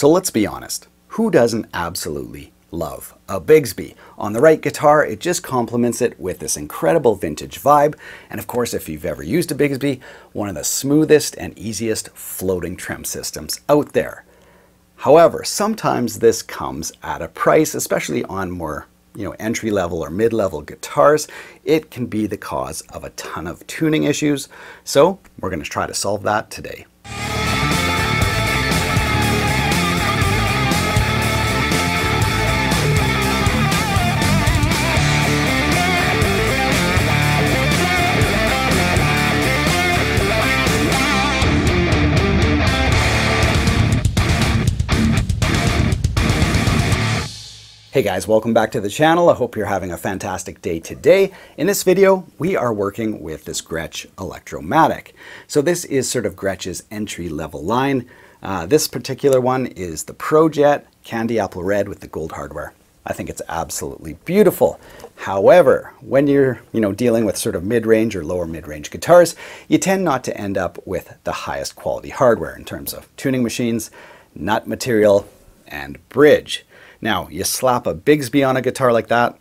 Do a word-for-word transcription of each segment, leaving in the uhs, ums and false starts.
So let's be honest, who doesn't absolutely love a Bigsby? On the right guitar, it just complements it with this incredible vintage vibe. And of course, if you've ever used a Bigsby, one of the smoothest and easiest floating trem systems out there. However, sometimes this comes at a price, especially on more you know, entry-level or mid-level guitars. It can be the cause of a ton of tuning issues. So we're going to try to solve that today. Hey guys, welcome back to the channel. I hope you're having a fantastic day today. In this video, we are working with this Gretsch Electromatic. So this is sort of Gretsch's entry-level line. Uh, this particular one is the ProJet Candy Apple Red with the gold hardware. I think it's absolutely beautiful. However, when you're you know, dealing with sort of mid-range or lower mid-range guitars, you tend not to end up with the highest quality hardware in terms of tuning machines, nut material, and bridge. Now, you slap a Bigsby on a guitar like that,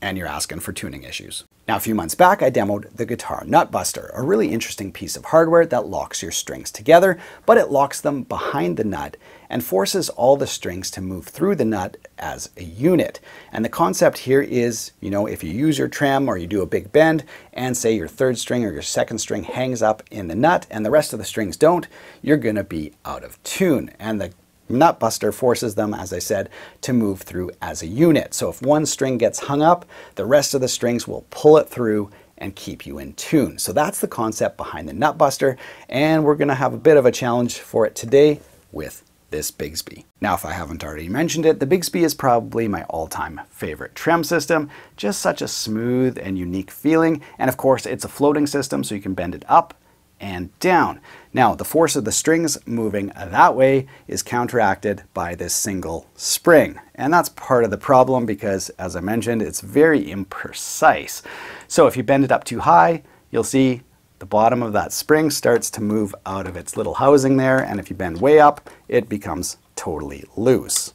and you're asking for tuning issues. Now, a few months back, I demoed the Guitar Nutbuster, a really interesting piece of hardware that locks your strings together, but it locks them behind the nut and forces all the strings to move through the nut as a unit. And the concept here is, you know, if you use your trem or you do a big bend and say your third string or your second string hangs up in the nut and the rest of the strings don't, you're gonna be out of tune. And the Nutbuster forces them, as I said, to move through as a unit. So if one string gets hung up, the rest of the strings will pull it through and keep you in tune. So that's the concept behind the Nutbuster, and we're going to have a bit of a challenge for it today with this Bigsby. Now, if I haven't already mentioned it, the Bigsby is probably my all-time favorite trem system. Just such a smooth and unique feeling, and of course it's a floating system, so you can bend it up and down. Now, the force of the strings moving that way is counteracted by this single spring. And that's part of the problem because, as I mentioned, it's very imprecise. So if you bend it up too high, you'll see the bottom of that spring starts to move out of its little housing there. And if you bend way up, it becomes totally loose.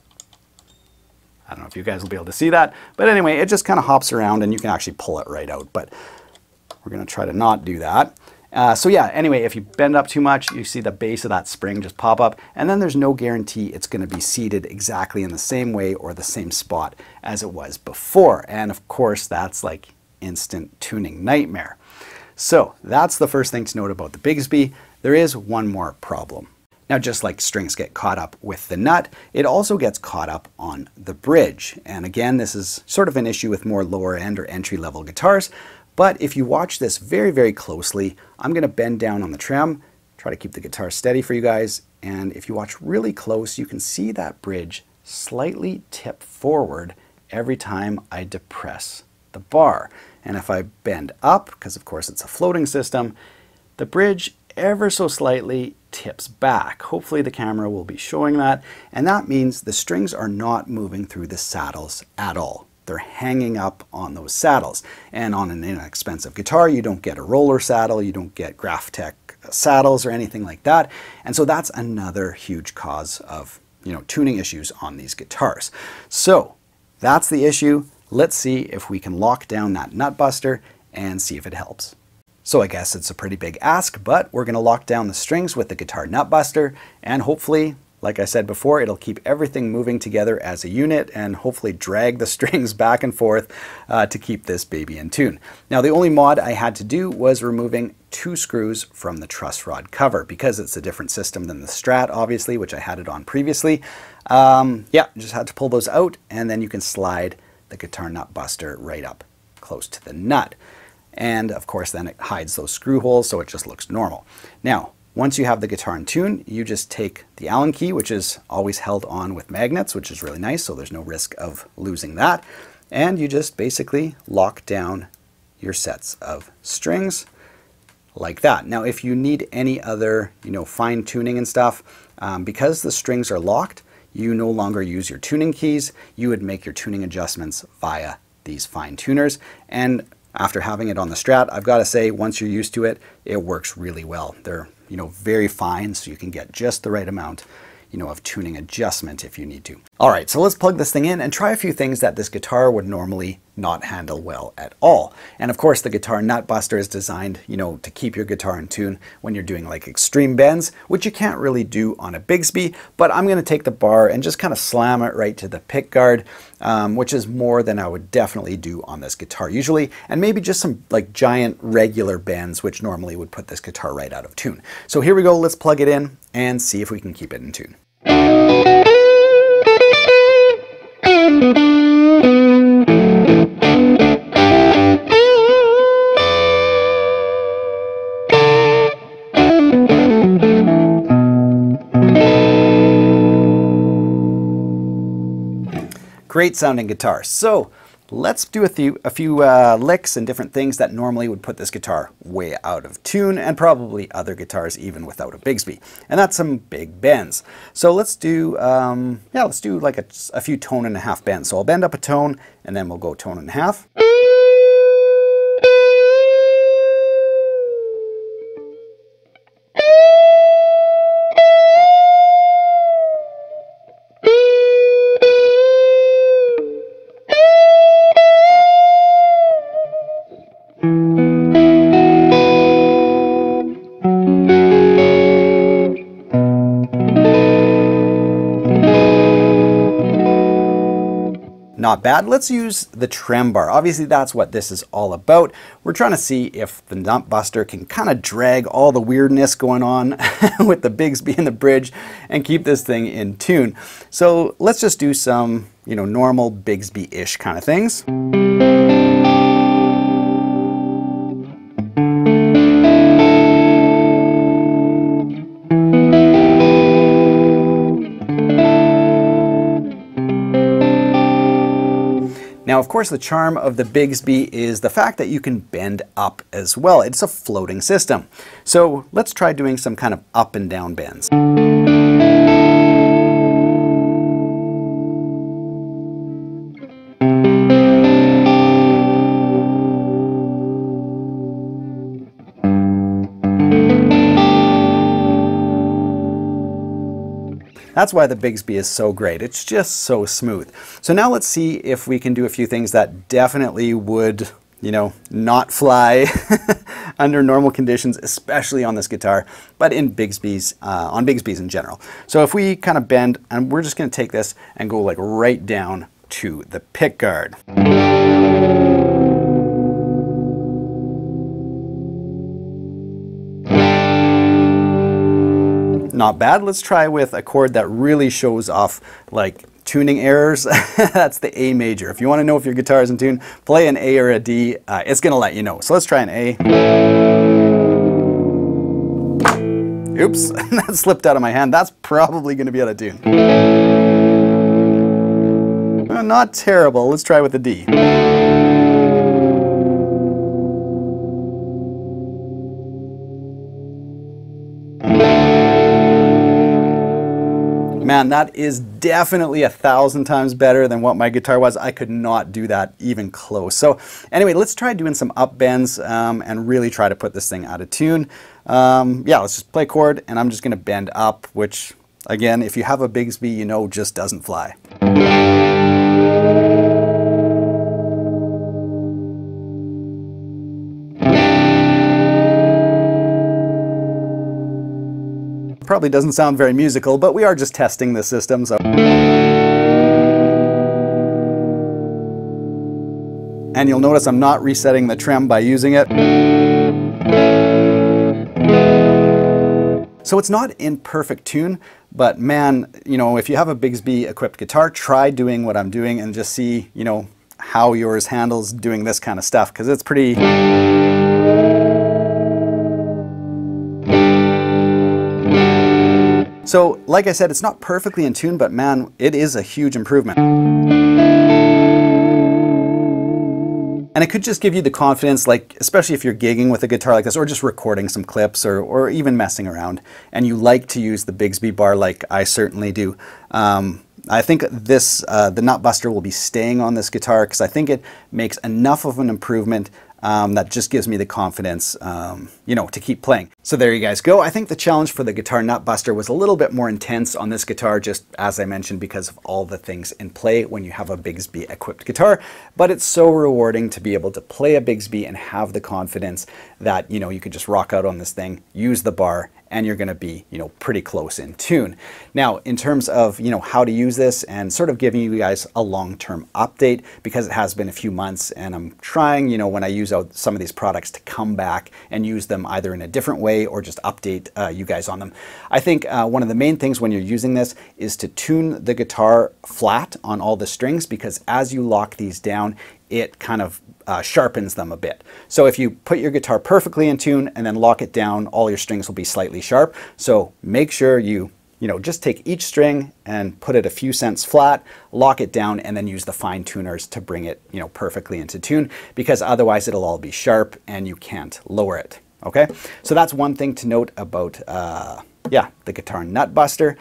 I don't know if you guys will be able to see that, but anyway, it just kind of hops around and you can actually pull it right out. But we're going to try to not do that. Uh, so yeah, anyway, if you bend up too much, you see the base of that spring just pop up, and then there's no guarantee it's going to be seated exactly in the same way or the same spot as it was before. And of course, that's like instant tuning nightmare. So that's the first thing to note about the Bigsby. There is one more problem. Now, just like strings get caught up with the nut, it also gets caught up on the bridge. And again, this is sort of an issue with more lower end or entry level guitars. But if you watch this very, very closely, I'm going to bend down on the trem, try to keep the guitar steady for you guys. And if you watch really close, you can see that bridge slightly tip forward every time I depress the bar. And if I bend up, because of course it's a floating system, the bridge ever so slightly tips back. Hopefully the camera will be showing that. And that means the strings are not moving through the saddles at all. They're hanging up on those saddles. And on an inexpensive guitar, you don't get a roller saddle, you don't get GraphTech saddles or anything like that. And so that's another huge cause of, you know, tuning issues on these guitars. So that's the issue. Let's see if we can lock down that Nutbuster and see if it helps. So I guess it's a pretty big ask, but we're gonna lock down the strings with the Guitar Nutbuster, and hopefully, like I said before, it'll keep everything moving together as a unit and hopefully drag the strings back and forth uh, to keep this baby in tune. Now, the only mod I had to do was removing two screws from the truss rod cover because it's a different system than the Strat, obviously, which I had it on previously. Um, yeah, just had to pull those out, and then you can slide the Guitar Nutbuster right up close to the nut. And of course, then it hides those screw holes, so it just looks normal. Now, once you have the guitar in tune, you just take the Allen key, which is always held on with magnets, which is really nice, so there's no risk of losing that. And you just basically lock down your sets of strings like that. Now, if you need any other, you know, fine tuning and stuff, um, because the strings are locked, you no longer use your tuning keys. You would make your tuning adjustments via these fine tuners. And after having it on the Strat, I've got to say, once you're used to it, it works really well. They're you know, very fine, so you can get just the right amount, you know, of tuning adjustment if you need to. All right, so let's plug this thing in and try a few things that this guitar would normally not handle well at all. And of course, the Guitar Nutbuster is designed, you know, to keep your guitar in tune when you're doing like extreme bends, which you can't really do on a Bigsby, but I'm gonna take the bar and just kind of slam it right to the pick guard, um, which is more than I would definitely do on this guitar usually, and maybe just some like giant regular bends, which normally would put this guitar right out of tune. So here we go, let's plug it in and see if we can keep it in tune. Great sounding guitar. So let's do a few, a few uh, licks and different things that normally would put this guitar way out of tune, and probably other guitars even without a Bigsby. And that's some big bends. So let's do, um, yeah, let's do like a, a few tone and a half bends. So I'll bend up a tone and then we'll go tone and a half. Not bad. Let's use the trem bar. Obviously that's what this is all about. We're trying to see if the Nutbuster can kind of drag all the weirdness going on with the Bigsby and the bridge and keep this thing in tune. So let's just do some, you know, normal Bigsby-ish kind of things. Now, of course, the charm of the Bigsby is the fact that you can bend up as well. It's a floating system. So let's try doing some kind of up and down bends. That's why the Bigsby is so great. It's just so smooth. So now let's see if we can do a few things that definitely would, you know, not fly under normal conditions, especially on this guitar, but in Bigsby's, uh, on Bigsby's in general. So if we kind of bend, and we're just gonna take this and go like right down to the pick guard. Not bad. Let's try with a chord that really shows off like tuning errors. That's the A major. If you want to know if your guitar is in tune, play an A or a D. Uh, it's going to let you know. So let's try an A. Oops, that slipped out of my hand. That's probably going to be out of tune. Well, not terrible. Let's try with a D. Man, that is definitely a thousand times better than what my guitar was. I could not do that even close. So anyway, let's try doing some up bends um, and really try to put this thing out of tune. Um, yeah, let's just play chord and I'm just gonna bend up, which again, if you have a Bigsby, you know, just doesn't fly. Probably doesn't sound very musical, but we are just testing the system, so. And you'll notice I'm not resetting the trem by using it. So it's not in perfect tune, but man, you know, if you have a Bigsby equipped guitar, try doing what I'm doing and just see, you know, how yours handles doing this kind of stuff, because it's pretty... So, like I said, it's not perfectly in tune, but man, it is a huge improvement. And it could just give you the confidence, like, especially if you're gigging with a guitar like this, or just recording some clips, or, or even messing around, and you like to use the Bigsby bar like I certainly do. Um, I think this, uh, the Nutbuster will be staying on this guitar because I think it makes enough of an improvement Um, that just gives me the confidence, um, you know, to keep playing. So there you guys go. I think the challenge for the Guitar Nutbuster was a little bit more intense on this guitar, just as I mentioned, because of all the things in play when you have a Bigsby equipped guitar. But it's so rewarding to be able to play a Bigsby and have the confidence that, you know, you can just rock out on this thing, use the bar, and you're going to be, you know, pretty close in tune. Now, in terms of, you know, how to use this and sort of giving you guys a long-term update, because it has been a few months and I'm trying, you know, when I use out some of these products to come back and use them either in a different way or just update uh, you guys on them. I think uh, one of the main things when you're using this is to tune the guitar flat on all the strings, because as you lock these down, it kind of uh, sharpens them a bit. So if you put your guitar perfectly in tune and then lock it down, all your strings will be slightly sharp. So make sure you, you know, just take each string and put it a few cents flat, lock it down, and then use the fine tuners to bring it, you know, perfectly into tune, because otherwise it'll all be sharp and you can't lower it. Okay, so that's one thing to note about, uh, yeah, the Guitar Nutbuster.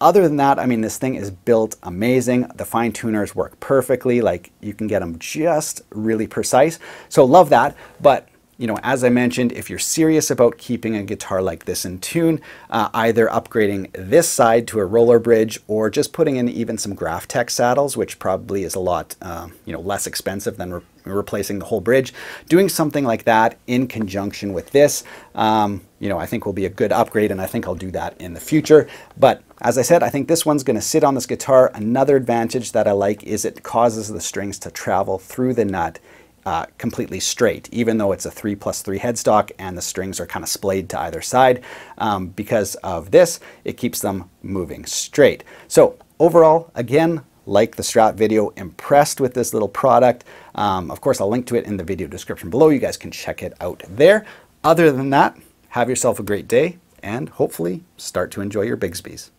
Other than that, I mean, this thing is built amazing. The fine tuners work perfectly. Like, you can get them just really precise. So love that. But, you know, as I mentioned, if you're serious about keeping a guitar like this in tune, uh, either upgrading this side to a roller bridge or just putting in even some GraphTech saddles, which probably is a lot, uh, you know, less expensive than re replacing the whole bridge, doing something like that in conjunction with this, um, you know, I think will be a good upgrade, and I think I'll do that in the future. But as I said, I think this one's going to sit on this guitar. Another advantage that I like is it causes the strings to travel through the nut uh, completely straight, even though it's a three plus three headstock and the strings are kind of splayed to either side. Um, because of this, it keeps them moving straight. So overall, again, like the Strat video, impressed with this little product. Um, of course, I'll link to it in the video description below. You guys can check it out there. Other than that, have yourself a great day, and hopefully start to enjoy your Bigsbys.